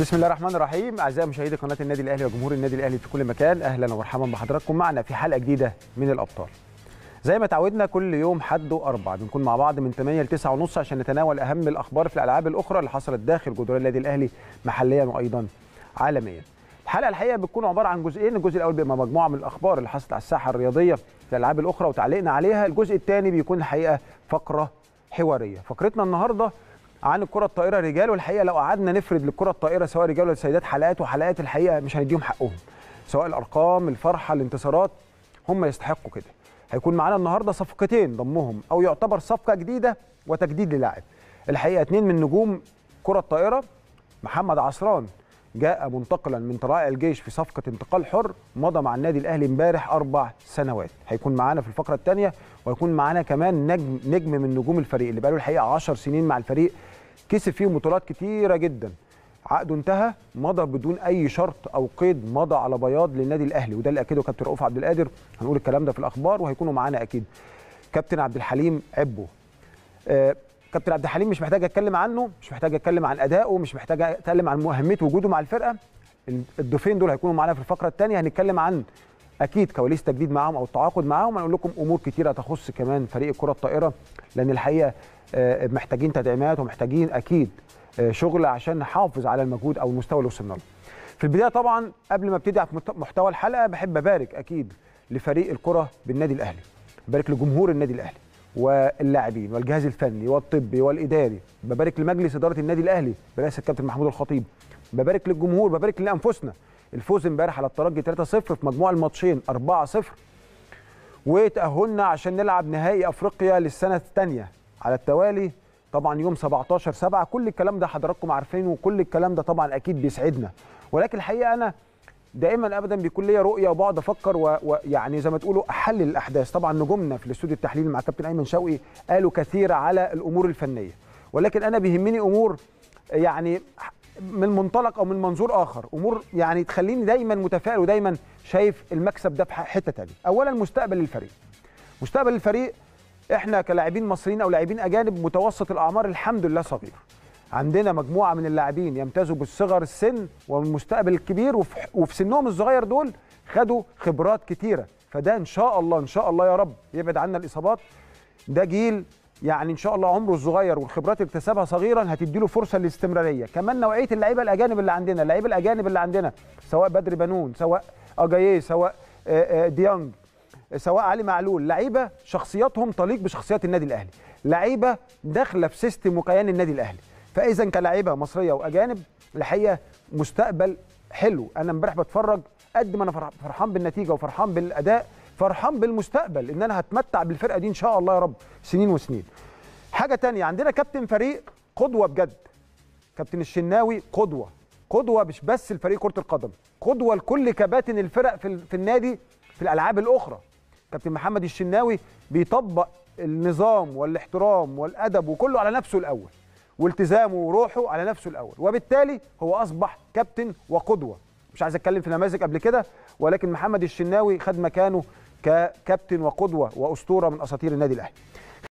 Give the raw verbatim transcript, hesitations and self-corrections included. بسم الله الرحمن الرحيم. اعزائي مشاهدي قناه النادي الاهلي وجمهور النادي الاهلي في كل مكان، اهلا ومرحبا بحضراتكم معنا في حلقه جديده من الابطال. زي ما تعودنا كل يوم حد واربع بنكون مع بعض من ثمانية لتسعة ونص عشان نتناول اهم الاخبار في الالعاب الاخرى اللي حصلت داخل جدران النادي الاهلي محليا وايضا عالميا. الحلقه الحقيقه بتكون عباره عن جزئين، الجزء الاول بيبقى مجموعه من الاخبار اللي حصلت على الساحه الرياضيه في الالعاب الاخرى وتعليقنا عليها، الجزء الثاني بيكون الحقيقه فقره حواريه. فقرتنا النهارده عن الكره الطائره رجال، والحقيقه لو قعدنا نفرد للكره الطائره سواء رجال ولا سيدات حلقات وحلقات الحقيقه مش هنديهم حقهم، سواء الارقام الفرحه الانتصارات هم يستحقوا كده. هيكون معانا النهارده صفقتين ضمهم او يعتبر صفقه جديده وتجديد للاعب، الحقيقه اثنين من نجوم كره الطائره. محمد عصران جاء منتقلا من طلائع الجيش في صفقه انتقال حر مضى مع النادي الاهلي امبارح اربع سنوات، هيكون معانا في الفقره الثانيه. وهيكون معانا كمان نجم نجم من نجوم الفريق اللي بقاله الحقيقه عشر سنين مع الفريق، كسب فيه بطولات كتيره جدا، عقده انتهى مضى بدون اي شرط او قيد، مضى على بياض للنادي الاهلي، وده اللي اكده كابتن رؤوف عبد القادر. هنقول الكلام ده في الاخبار، وهيكونوا معانا اكيد كابتن عبد الحليم عبو. آه كابتن عبد الحليم مش محتاج اتكلم عنه، مش محتاج اتكلم عن ادائه، مش محتاج اتكلم عن مهمه وجوده مع الفرقه. الضيفين دول هيكونوا معانا في الفقره الثانيه، هنتكلم عن اكيد كواليس تجديد معاهم او التعاقد معاهم، هنقول لكم امور كتيره تخص كمان فريق كره الطائره، لان الحقيقه محتاجين تدعيمات ومحتاجين اكيد شغل عشان نحافظ على المجهود او المستوى اللي وصلنا له. في البدايه طبعا قبل ما ابتدي في محتوى الحلقه بحب ابارك اكيد لفريق الكره بالنادي الاهلي، ببارك لجمهور النادي الاهلي واللاعبين والجهاز الفني والطبي والاداري، ببارك لمجلس اداره النادي الاهلي برئاسه الكابتن محمود الخطيب، ببارك للجمهور، ببارك لانفسنا. الفوز امبارح على الترجي ثلاثة صفر في مجموع الماتشين أربعة صفر، وتأهلنا عشان نلعب نهائي افريقيا للسنه الثانيه على التوالي طبعا يوم سبعتاشر سبعة. كل الكلام ده حضراتكم عارفينه، وكل الكلام ده طبعا اكيد بيسعدنا، ولكن الحقيقه انا دائما ابدا بيكون ليا رؤيه وبقعد افكر ويعني و... زي ما تقولوا احلل الاحداث. طبعا نجومنا في الاستوديو التحليلي مع كابتن ايمن شوقي قالوا كثير على الامور الفنيه، ولكن انا بيهمني امور يعني من منطلق او من منظور اخر، امور يعني تخليني دايما متفائل ودايما شايف المكسب ده في حته ثانيه. اولا مستقبل الفريق، مستقبل الفريق احنا كلاعبين مصريين او لاعبين اجانب متوسط الاعمار الحمد لله صغير، عندنا مجموعه من اللاعبين يمتازوا بالصغر السن والمستقبل الكبير، وفي سنهم الصغير دول خدوا خبرات كتيره، فده ان شاء الله ان شاء الله يا رب يبعد عنا الاصابات. ده جيل يعني ان شاء الله عمره الصغير والخبرات اكتسبها صغيرا هتديله فرصه للاستمراريه. كمان نوعيه اللعيبه الاجانب اللي عندنا، اللعيبه الاجانب اللي عندنا سواء بدر بنون، سواء اجاييه، سواء ديانج، سواء علي معلول، لعيبه شخصياتهم طليق بشخصيات النادي الاهلي، لعيبه داخله في سيستم وكيان النادي الاهلي. فاذا كلاعيبه مصريه واجانب الحقيقه مستقبل حلو. انا امبارح بتفرج، قد ما انا فرحان بالنتيجه وفرحان بالاداء فرحان بالمستقبل، ان انا هتمتع بالفرقه دي ان شاء الله يا رب سنين وسنين. حاجه تانية، عندنا كابتن فريق قدوه بجد، كابتن الشناوي قدوه، قدوه مش بس لفريق كره القدم، قدوه لكل كباتن الفرق في, في النادي في الالعاب الاخرى. كابتن محمد الشناوي بيطبق النظام والاحترام والادب وكله على نفسه الاول، والتزامه وروحه على نفسه الاول، وبالتالي هو اصبح كابتن وقدوه. مش عايز اتكلم في نماذج قبل كده، ولكن محمد الشناوي خد مكانه ككابتن وقدوه واسطوره من اساطير النادي الاهلي.